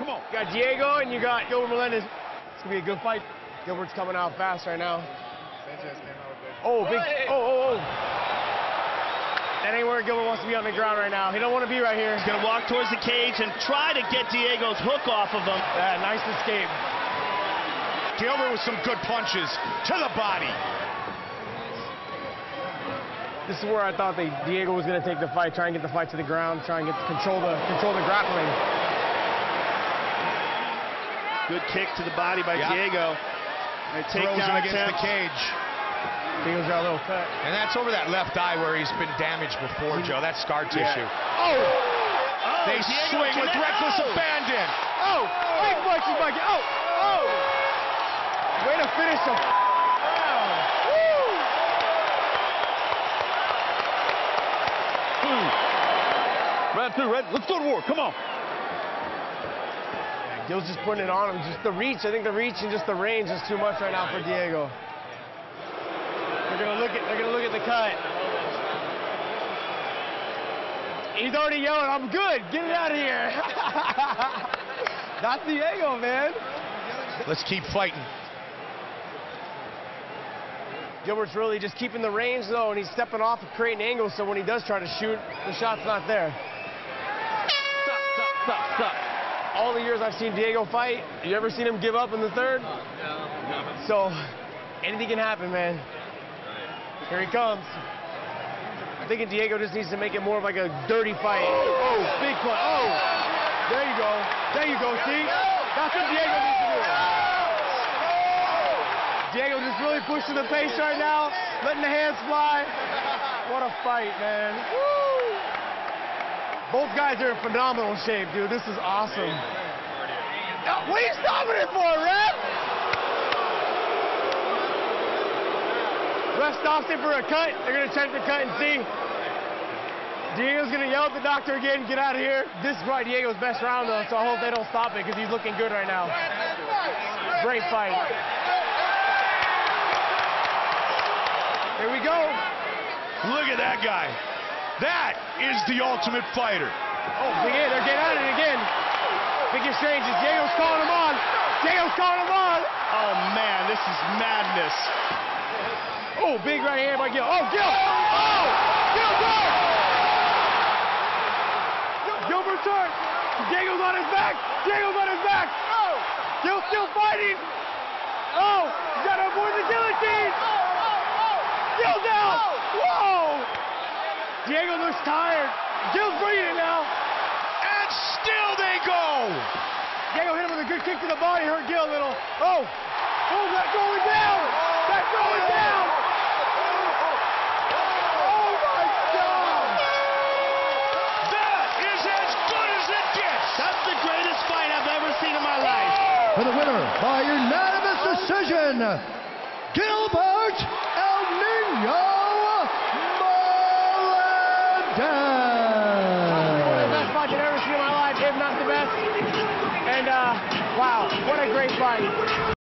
Come on. You got Diego and you got Gilbert Melendez. It's going to be a good fight. Gilbert's coming out fast right now. Sanchez came out with it. Oh, big. Oh, oh, oh. That ain't where Gilbert wants to be on the ground right now. He don't want to be right here. He's going to walk towards the cage and try to get Diego's hook off of him. Yeah, nice escape. Gilbert with some good punches to the body. This is where I thought that Diego was going to take the fight, try and get the fight to the ground, try and get control the grappling. Good kick to the body by Diego. And takedown against the cage. Diego's got a little cut. And that's over that left eye where he's been damaged before, Joe. That's scar tissue. Oh! They swing with reckless abandon. Oh! Big punches by Diego. Oh! Oh! Way to finish him. Wow. Woo! Two. Round two, Red. Let's go to war. Come on. Yeah, Gil's just putting it on him. Just the reach. I think the reach and just the range is too much right now for Diego. They're gonna look at the cut. He's already yelling, "I'm good. Get it out of here." Not Diego, man. Let's keep fighting. Gilbert's really just keeping the range, though, and he's stepping off and creating angles, so when he does try to shoot, the shot's not there. Stop, stop, stop, stop. All the years I've seen Diego fight, you ever seen him give up in the third? No. So, anything can happen, man. Here he comes. I'm thinking Diego just needs to make it more of like a dirty fight. Oh, big punch. Oh, there you go. There you go, see? That's what Diego needs to do. Diego just really pushing the pace right now, letting the hands fly. What a fight, man. Woo! Both guys are in phenomenal shape, dude. This is awesome. What are you stopping it for, Ref? Ref stops it for a cut. They're going to check the cut and see. Diego's going to yell at the doctor again, get out of here. This is probably Diego's best round, though, so I hope they don't stop it because he's looking good right now. Great fight. Here we go. Look at that guy. That is the ultimate fighter. Oh, they're getting at it again. Biggest change is Diego's calling him on. Diego's calling him on. Oh, man, this is madness. Oh, big right hand by Gil. Oh, Gil. Oh, Gil, go. Gilbert's hurt. Diego's on his back. Diego's on his back. Oh, Gil's still fighting. Oh, he's got to avoid the guillotine. Gil's out. Whoa. Diego looks tired. Gil's breathing now. And still they go. Diego hit him with a good kick to the body. Hurt Gil a little. Oh. Oh, that's going down. That's going down. For the winner by unanimous decision, Gilbert El Nino Melendez. One of the best fights I've ever seen in my life, if not the best. And wow, what a great fight.